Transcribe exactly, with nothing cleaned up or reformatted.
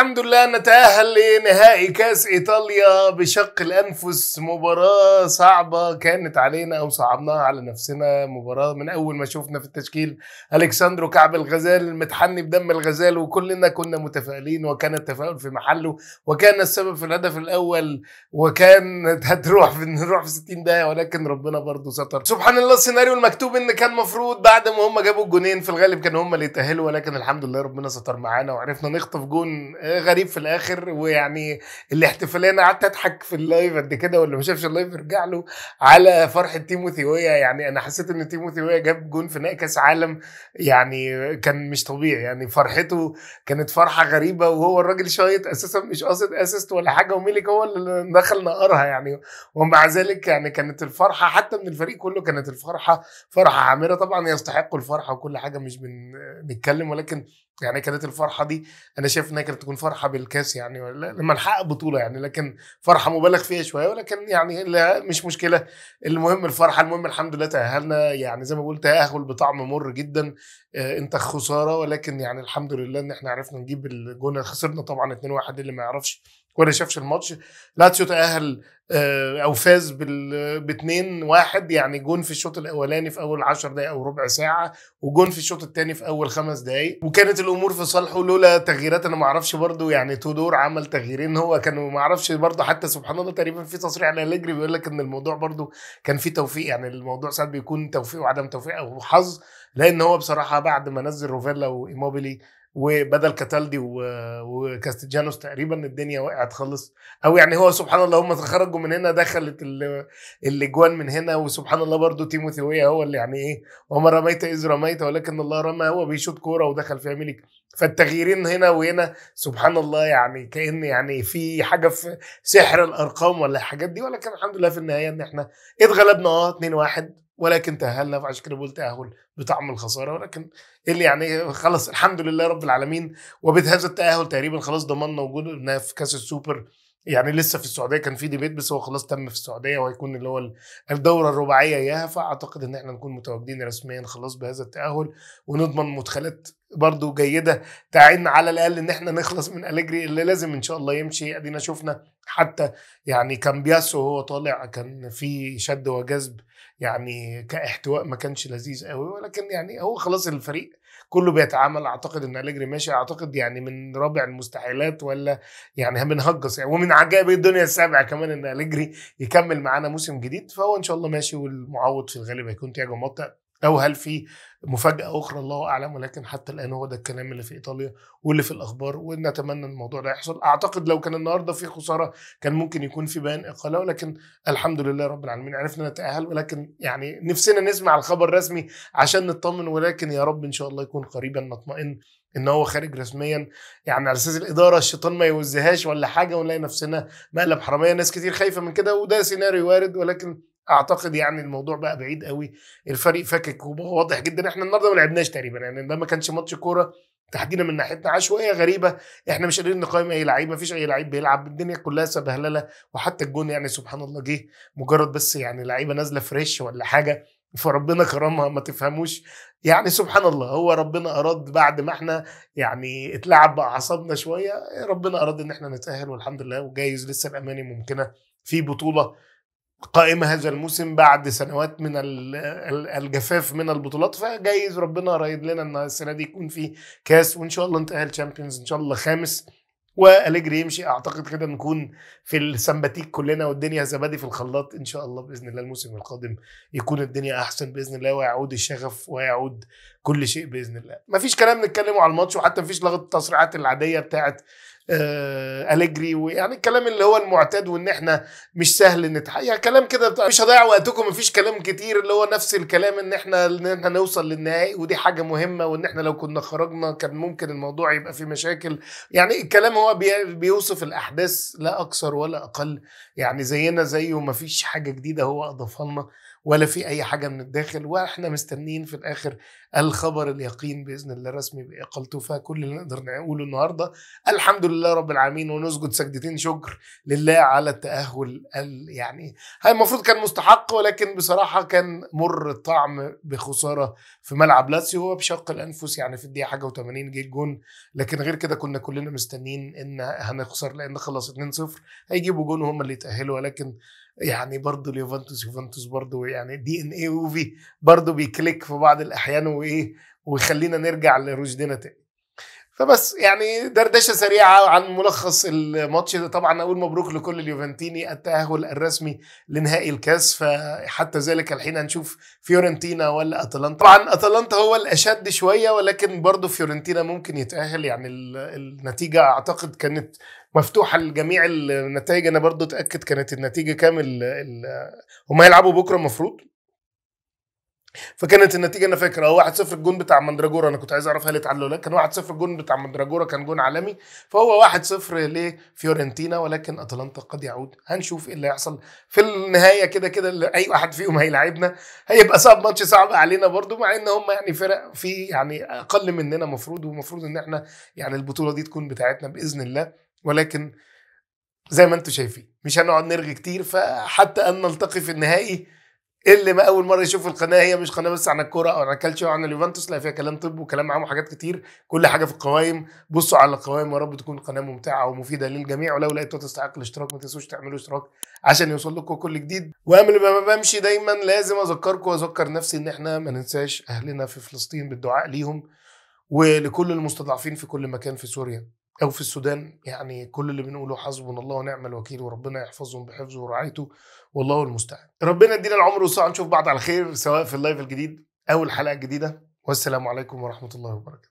الحمد لله نتأهل لنهائي كأس إيطاليا بشق الأنفس. مباراة صعبة كانت علينا أو صعبناها على نفسنا. مباراة من أول ما شوفنا في التشكيل ألكساندرو كعب الغزال المتحني بدم الغزال، وكلنا كنا متفائلين وكان التفاؤل في محله، وكان السبب في الهدف الأول، وكان هتروح في نروح في ستين دقيقة، ولكن ربنا برضه ستر. سبحان الله السيناريو المكتوب إن كان المفروض بعد ما هم جابوا الجونين في الغالب كانوا هم اللي يتأهلوا، ولكن الحمد لله ربنا ستر معانا وعرفنا نخطف جون غريب في الاخر. ويعني الاحتفاليه انا قعدت اضحك في اللايف قد كده، واللي ما شافش اللايف ارجع له، على فرحه تيموثي ويا. يعني انا حسيت ان تيموثي ويا جاب جون في نهائي كاس عالم، يعني كان مش طبيعي. يعني فرحته كانت فرحه غريبه، وهو الراجل شايط اساسا مش قاصد اسيست ولا حاجه، وميلك هو اللي دخل نقرها يعني. ومع ذلك يعني كانت الفرحه حتى من الفريق كله، كانت الفرحه فرحه عامره. طبعا يستحقوا الفرحه وكل حاجه، مش بنتكلم، ولكن يعني كانت الفرحه دي انا شايف انها كانت تكون فرحه بالكاس يعني، ولا لما نحقق بطوله يعني، لكن فرحه مبالغ فيها شويه، ولكن يعني لا مش مشكله. المهم الفرحه، المهم الحمد لله تاهلنا. يعني زي ما قلت تاهل بطعم مر جدا، آه انت خساره، ولكن يعني الحمد لله ان احنا عرفنا نجيب الجون. خسرنا طبعا اتنين واحد، اللي ما يعرفش ولا شافش الماتش. لاتسيو تاهل او فاز ب اتنين واحد، يعني جون في الشوط الاولاني في اول عشر دقائق او ربع ساعه، وجون في الشوط الثاني في اول خمس دقائق، وكانت الامور في صالحه لولا تغييرات. انا ما اعرفش برده يعني تودور عمل تغييرين، هو كانوا ما اعرفش برده. حتى سبحان الله تقريبا في تصريح لأليجري بيقول لك ان الموضوع برده كان في توفيق. يعني الموضوع ساعات بيكون توفيق وعدم توفيق او حظ، لان هو بصراحه بعد ما نزل روفيلا وايموبيلي وبدل كاتالدي وكاستيجانوس تقريبا الدنيا وقعت خالص. او يعني هو سبحان الله هم خرجوا من هنا دخلت الاجوان من هنا، وسبحان الله برده تيموثي ويا هو اللي يعني ايه، وما رميت اذ رميت ولكن الله رمى. هو بيشوط كوره ودخل فيها ملك. فالتغييرين هنا وهنا سبحان الله، يعني كأن يعني في حاجه في سحر الارقام ولا الحاجات دي، ولكن الحمد لله في النهايه ان احنا اتغلبنا اه اتنين واحد، ولكن تأهلنا. فعشان كده بقول تأهل بطعم الخساره، ولكن اللي يعني خلاص الحمد لله رب العالمين. وبهذا التأهل تقريبا خلاص ضمننا وجودنا في كاس السوبر. يعني لسه في السعوديه كان في ديبيت، بس هو خلاص تم في السعوديه، وهيكون اللي هو الدوره الرباعيه اياها. فاعتقد ان احنا نكون متواجدين رسميا خلاص بهذا التأهل، ونضمن مدخلات برضو جيده تعين على الاقل ان احنا نخلص من أليجري اللي لازم ان شاء الله يمشي. ادينا شفنا حتى يعني كان بياسو وهو طالع كان في شد وجذب، يعني كاحتواء ما كانش لذيذ قوي، ولكن يعني هو خلاص الفريق كله بيتعامل. اعتقد ان أليجري ماشي، اعتقد يعني من رابع المستحيلات، ولا يعني بنهجص يعني. ومن عجائب الدنيا السابعه كمان ان أليجري يكمل معانا موسم جديد، فهو ان شاء الله ماشي. والمعوض في الغالب هيكون تياجو موتا، او هل في مفاجاه اخرى الله اعلم، ولكن حتى الان هو ده الكلام اللي في ايطاليا واللي في الاخبار، ونتمنى الموضوع ده يحصل. اعتقد لو كان النهارده في خساره كان ممكن يكون في بيان اقاله، ولكن الحمد لله رب العالمين عرفنا نتاهل. ولكن يعني نفسنا نسمع الخبر الرسمي عشان نطمن، ولكن يا رب ان شاء الله يكون قريبا نطمئن ان هو خارج رسميا، يعني على اساس الاداره الشيطان ما يوزهاش ولا حاجه، ونلاقي نفسنا مقلب حراميه. ناس كتير خايفه من كده، وده سيناريو وارد، ولكن اعتقد يعني الموضوع بقى بعيد قوي. الفريق فاكك وواضح جدا. احنا النهارده ما لعبناش تقريبا، يعني ده ما كانش ماتش كوره تحديدا من ناحيتنا، عشوائيه غريبه، احنا مش قادرين نقيم اي لعيب، ما فيش اي لعيب بيلعب، الدنيا كلها سبهلله. وحتى الجون يعني سبحان الله جه مجرد بس يعني لعيبه نازله فريش ولا حاجه، فربنا كرمها ما تفهموش يعني. سبحان الله هو ربنا اراد بعد ما احنا يعني اتلعب باعصابنا شويه، ربنا اراد ان احنا نتاهل والحمد لله. وجايز لسه الاماني ممكنه في بطوله قائمة هذا الموسم بعد سنوات من الجفاف من البطولات، فجايز ربنا رايد لنا ان السنة دي يكون في كاس، وان شاء الله نتأهل تشامبيونز ان شاء الله خامس، وأليجري يمشي. اعتقد كده نكون في السمباتيك كلنا، والدنيا زبادي في الخلاط ان شاء الله. باذن الله الموسم القادم يكون الدنيا احسن باذن الله، ويعود الشغف ويعود كل شيء باذن الله. مفيش كلام نتكلمه على الماتش، وحتى مفيش لغة التصريحات العادية بتاعت أليجري، ويعني الكلام اللي هو المعتاد، وان احنا مش سهل نتحقق يعني كلام كده. مش هضيع وقتكم، مفيش كلام كتير، اللي هو نفس الكلام ان احنا ان احنا نوصل للنهائي، ودي حاجه مهمه، وان احنا لو كنا خرجنا كان ممكن الموضوع يبقى فيه مشاكل. يعني الكلام هو بيوصف الاحداث لا اكثر ولا اقل، يعني زينا زيه، مفيش حاجه جديده هو اضافها لنا. ولا في اي حاجه من الداخل، واحنا مستنيين في الاخر الخبر اليقين باذن الله رسمي باقالته. فكل اللي نقدر نقوله النهارده الحمد لله رب العالمين، ونسجد سجدتين شكر لله على التاهل يعني هاي المفروض كان مستحق، ولكن بصراحه كان مر الطعم بخساره في ملعب لاتسيو وبشق الانفس. يعني في الدقيقه حاجه وثمانين جه الجون، لكن غير كده كنا كلنا مستنيين ان هنخسر لان خلص اتنين صفر هيجيبوا جون هم اللي يتاهلوا. ولكن يعني برضه اليوفنتوس يوفنتوس برضه يعني دي ان ايه يوفي برضه بيكليك في بعض الاحيان وايه ويخلينا نرجع لرشدنا تاني. فبس يعني دردشه سريعه عن ملخص الماتش ده. طبعا اقول مبروك لكل اليوفنتيني التاهل الرسمي لنهائي الكاس، فحتى ذلك الحين هنشوف فيورنتينا ولا اتلانتا. طبعا اتلانتا هو الاشد شويه، ولكن برضه فيورنتينا ممكن يتاهل. يعني النتيجه اعتقد كانت مفتوحه لجميع النتائج، انا برضه اتاكد كانت النتيجه كامل. هم هيلعبوا بكره المفروض، فكانت النتيجه انا فاكر اه واحد صفر الجون بتاع موندراجورو. انا كنت عايز اعرف هل اتعادلوا ولا لا. كان واحد صفر الجون بتاع موندراجورو، كان جون عالمي، فهو واحد صفر لفيورنتينا. ولكن اتلانتا قد يعود، هنشوف ايه اللي هيحصل في النهايه. كده كده اي واحد فيهم هيلاعبنا هيبقى صعب، ماتش صعب علينا برضو، مع ان هم يعني فرق في يعني اقل مننا مفروض، ومفروض ان احنا يعني البطوله دي تكون بتاعتنا باذن الله. ولكن زي ما انتم شايفين مش هنقعد نرغي كتير، فحتى ان نلتقي في النهائي. اللي ما اول مره يشوف القناه، هي مش قناه بس عن الكوره او عن الكالتشيو او عن اليوفنتوس، لا فيها كلام طب وكلام معاهم وحاجات كتير، كل حاجه في القوائم. بصوا على القوائم، يا رب تكون قناه ممتعه ومفيده للجميع. ولو لقيتوا تستحق الاشتراك ما تنسوش تعملوا اشتراك عشان يوصل لكم كل جديد. وقبل ما بمشي دايما لازم اذكركم واذكر نفسي ان احنا ما ننساش اهلنا في فلسطين بالدعاء ليهم، ولكل المستضعفين في كل مكان في سوريا او في السودان. يعني كل اللي بنقوله حسبنا الله ونعم الوكيل، وربنا يحفظهم بحفظه ورعايته والله المستعان. ربنا يدينا العمر والصحة، نشوف بعض على خير سواء في اللايف الجديد او الحلقة الجديدة. والسلام عليكم ورحمة الله وبركاته.